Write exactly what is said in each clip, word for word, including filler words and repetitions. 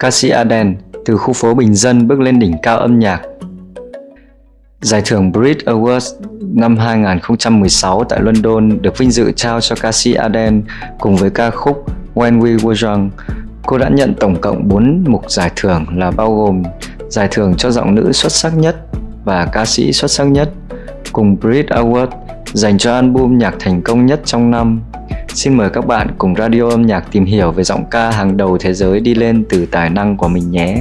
ca sĩ Adele từ khu phố bình dân bước lên đỉnh cao âm nhạc. Giải thưởng Brit Awards năm hai nghìn không trăm mười sáu tại Luân Đôn được vinh dự trao cho ca sĩ Adele cùng với ca khúc When We Were Young. Cô đã nhận tổng cộng bốn mục giải thưởng là bao gồm giải thưởng cho giọng nữ xuất sắc nhất và ca sĩ xuất sắc nhất, cùng Brit Award dành cho album nhạc thành công nhất trong năm. Xin mời các bạn cùng Radio Âm Nhạc tìm hiểu về giọng ca hàng đầu thế giới đi lên từ tài năng của mình nhé.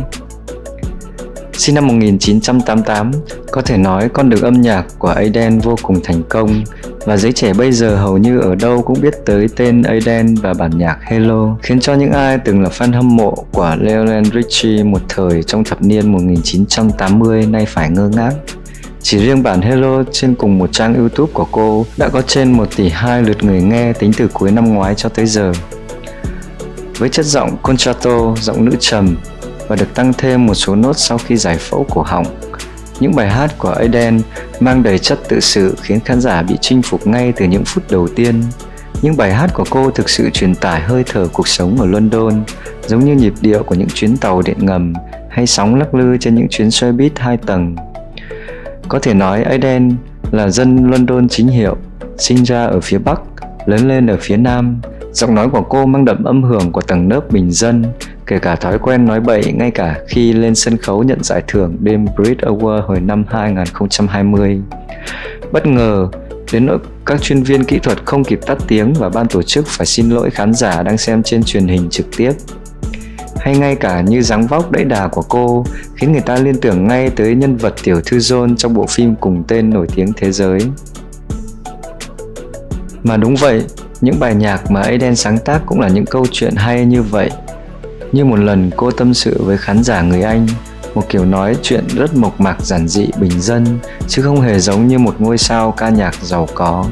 Sinh năm một nghìn chín trăm tám mươi tám, có thể nói con đường âm nhạc của Adele vô cùng thành công và giới trẻ bây giờ hầu như ở đâu cũng biết tới tên Adele và bản nhạc Hello, khiến cho những ai từng là fan hâm mộ của Lionel Richie một thời trong thập niên một nghìn chín trăm tám mươi nay phải ngơ ngác. Chỉ riêng bản Hello trên cùng một trang YouTube của cô đã có trên một tỷ hai lượt người nghe tính từ cuối năm ngoái cho tới giờ. Với chất giọng contralto, giọng nữ trầm và được tăng thêm một số nốt sau khi giải phẫu cổ họng, những bài hát của Adele mang đầy chất tự sự khiến khán giả bị chinh phục ngay từ những phút đầu tiên. Những bài hát của cô thực sự truyền tải hơi thở cuộc sống ở London, giống như nhịp điệu của những chuyến tàu điện ngầm hay sóng lắc lư trên những chuyến xe buýt hai tầng. Có thể nói Adele là dân London chính hiệu, sinh ra ở phía Bắc, lớn lên ở phía Nam. Giọng nói của cô mang đậm âm hưởng của tầng lớp bình dân, kể cả thói quen nói bậy ngay cả khi lên sân khấu nhận giải thưởng đêm Brit Award hồi năm hai nghìn không trăm hai mươi. Bất ngờ, đến nỗi các chuyên viên kỹ thuật không kịp tắt tiếng và ban tổ chức phải xin lỗi khán giả đang xem trên truyền hình trực tiếp. Hay ngay cả như dáng vóc đẫy đà của cô khiến người ta liên tưởng ngay tới nhân vật tiểu thư John trong bộ phim cùng tên nổi tiếng thế giới. Mà đúng vậy, những bài nhạc mà Adele sáng tác cũng là những câu chuyện hay như vậy. Như một lần cô tâm sự với khán giả người Anh, một kiểu nói chuyện rất mộc mạc giản dị bình dân, chứ không hề giống như một ngôi sao ca nhạc giàu có.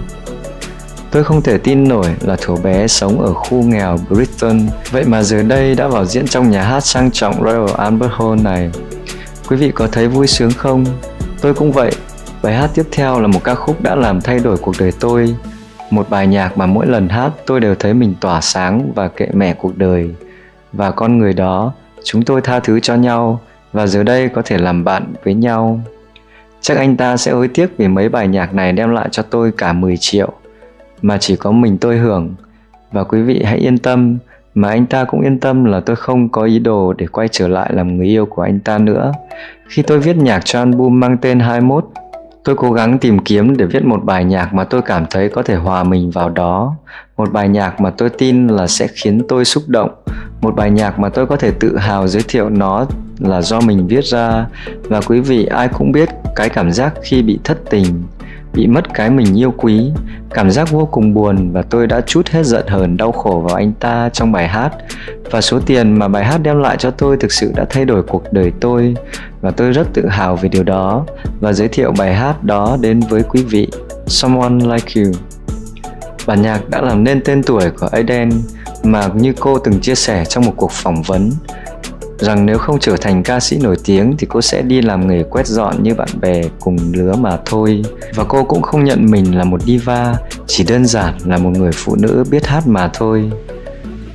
Tôi không thể tin nổi là thổ bé sống ở khu nghèo Brixton, vậy mà giờ đây đã vào diễn trong nhà hát sang trọng Royal Albert Hall này. Quý vị có thấy vui sướng không? Tôi cũng vậy. Bài hát tiếp theo là một ca khúc đã làm thay đổi cuộc đời tôi. Một bài nhạc mà mỗi lần hát tôi đều thấy mình tỏa sáng và kệ mẹ cuộc đời và con người đó. Chúng tôi tha thứ cho nhau và giờ đây có thể làm bạn với nhau. Chắc anh ta sẽ hối tiếc vì mấy bài nhạc này đem lại cho tôi cả mười triệu mà chỉ có mình tôi hưởng. Và quý vị hãy yên tâm, mà anh ta cũng yên tâm là tôi không có ý đồ để quay trở lại làm người yêu của anh ta nữa. Khi tôi viết nhạc cho album mang tên hai mươi mốt, tôi cố gắng tìm kiếm để viết một bài nhạc mà tôi cảm thấy có thể hòa mình vào đó. Một bài nhạc mà tôi tin là sẽ khiến tôi xúc động. Một bài nhạc mà tôi có thể tự hào giới thiệu nó là do mình viết ra. Và quý vị ai cũng biết cái cảm giác khi bị thất tình, bị mất cái mình yêu quý, cảm giác vô cùng buồn, và tôi đã trút hết giận hờn đau khổ vào anh ta trong bài hát. Và số tiền mà bài hát đem lại cho tôi thực sự đã thay đổi cuộc đời tôi, và tôi rất tự hào về điều đó và giới thiệu bài hát đó đến với quý vị. Someone Like You. Bản nhạc đã làm nên tên tuổi của Adele, mà như cô từng chia sẻ trong một cuộc phỏng vấn rằng nếu không trở thành ca sĩ nổi tiếng thì cô sẽ đi làm nghề quét dọn như bạn bè cùng lứa mà thôi. Và cô cũng không nhận mình là một diva, chỉ đơn giản là một người phụ nữ biết hát mà thôi.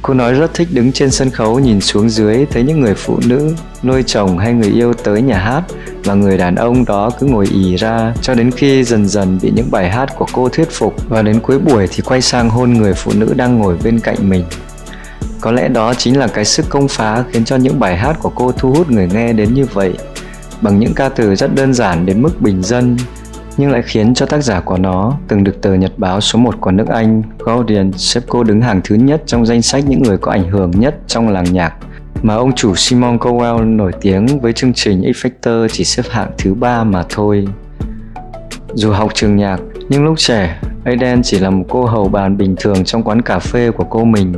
Cô nói rất thích đứng trên sân khấu nhìn xuống dưới, thấy những người phụ nữ nuôi chồng hay người yêu tới nhà hát và người đàn ông đó cứ ngồi ì ra, cho đến khi dần dần bị những bài hát của cô thuyết phục, và đến cuối buổi thì quay sang hôn người phụ nữ đang ngồi bên cạnh mình. Có lẽ đó chính là cái sức công phá khiến cho những bài hát của cô thu hút người nghe đến như vậy, bằng những ca từ rất đơn giản đến mức bình dân, nhưng lại khiến cho tác giả của nó, từng được tờ nhật báo số một của nước Anh Guardian xếp cô đứng hàng thứ nhất trong danh sách những người có ảnh hưởng nhất trong làng nhạc, mà ông chủ Simon Cowell nổi tiếng với chương trình X-Factor chỉ xếp hạng thứ ba mà thôi. Dù học trường nhạc, nhưng lúc trẻ, Adele chỉ là một cô hầu bàn bình thường trong quán cà phê của cô mình.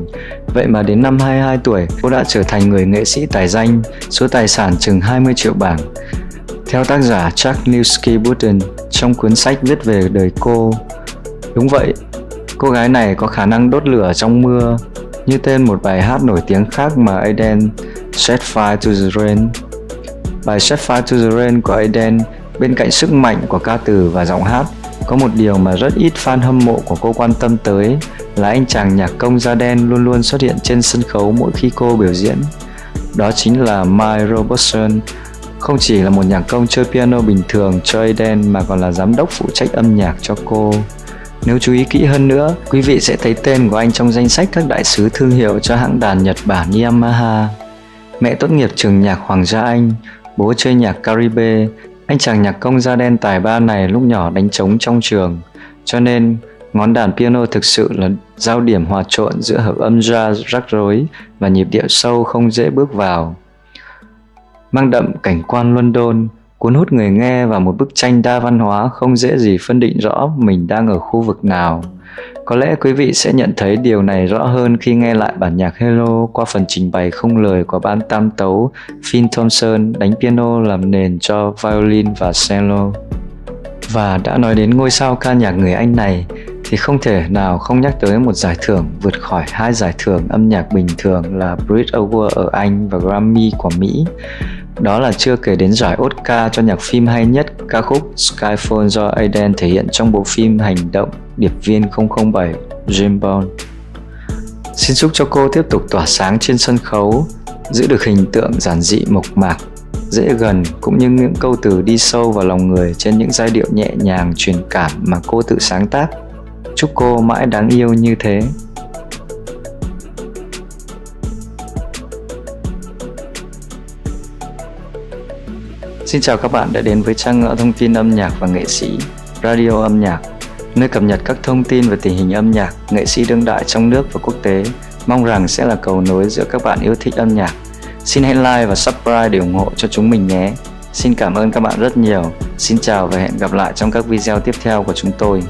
Vậy mà đến năm hai mươi hai tuổi, cô đã trở thành người nghệ sĩ tài danh, số tài sản chừng hai mươi triệu bảng. Theo tác giả Chuck Nuske Burton trong cuốn sách viết về đời cô. Đúng vậy, cô gái này có khả năng đốt lửa trong mưa, như tên một bài hát nổi tiếng khác mà Adele, Set Fire to the Rain. Bài Set Fire to the Rain của Adele, bên cạnh sức mạnh của ca từ và giọng hát, có một điều mà rất ít fan hâm mộ của cô quan tâm tới là anh chàng nhạc công da đen luôn luôn xuất hiện trên sân khấu mỗi khi cô biểu diễn. đó chính là Mike Robertson. Không chỉ là một nhạc công chơi piano bình thường cho Adele mà còn là giám đốc phụ trách âm nhạc cho cô. Nếu chú ý kỹ hơn nữa, quý vị sẽ thấy tên của anh trong danh sách các đại sứ thương hiệu cho hãng đàn Nhật Bản Yamaha. Mẹ tốt nghiệp trường nhạc Hoàng gia Anh, bố chơi nhạc Caribe. Anh chàng nhạc công da đen tài ba này lúc nhỏ đánh trống trong trường, cho nên ngón đàn piano thực sự là giao điểm hòa trộn giữa hợp âm jazz rắc rối và nhịp điệu sâu không dễ bước vào, mang đậm cảnh quan Luân Đôn, cuốn hút người nghe vào một bức tranh đa văn hóa không dễ gì phân định rõ mình đang ở khu vực nào. Có lẽ quý vị sẽ nhận thấy điều này rõ hơn khi nghe lại bản nhạc Hello qua phần trình bày không lời của ban tam tấu Finn Thompson đánh piano làm nền cho violin và cello. Và đã nói đến ngôi sao ca nhạc người Anh này thì không thể nào không nhắc tới một giải thưởng vượt khỏi hai giải thưởng âm nhạc bình thường là Brit Awards ở Anh và Grammy của Mỹ. Đó là chưa kể đến giải Oscar cho nhạc phim hay nhất ca khúc Skyfall do Adele thể hiện trong bộ phim hành động Điệp viên không không bảy James Bond. Xin chúc cho cô tiếp tục tỏa sáng trên sân khấu, giữ được hình tượng giản dị mộc mạc, dễ gần cũng như những câu từ đi sâu vào lòng người trên những giai điệu nhẹ nhàng truyền cảm mà cô tự sáng tác. Chúc cô mãi đáng yêu như thế. Xin chào các bạn đã đến với trang thông tin âm nhạc và nghệ sĩ Radio Âm Nhạc, nơi cập nhật các thông tin về tình hình âm nhạc, nghệ sĩ đương đại trong nước và quốc tế. Mong rằng sẽ là cầu nối giữa các bạn yêu thích âm nhạc. Xin hãy like và subscribe để ủng hộ cho chúng mình nhé. Xin cảm ơn các bạn rất nhiều. Xin chào và hẹn gặp lại trong các video tiếp theo của chúng tôi.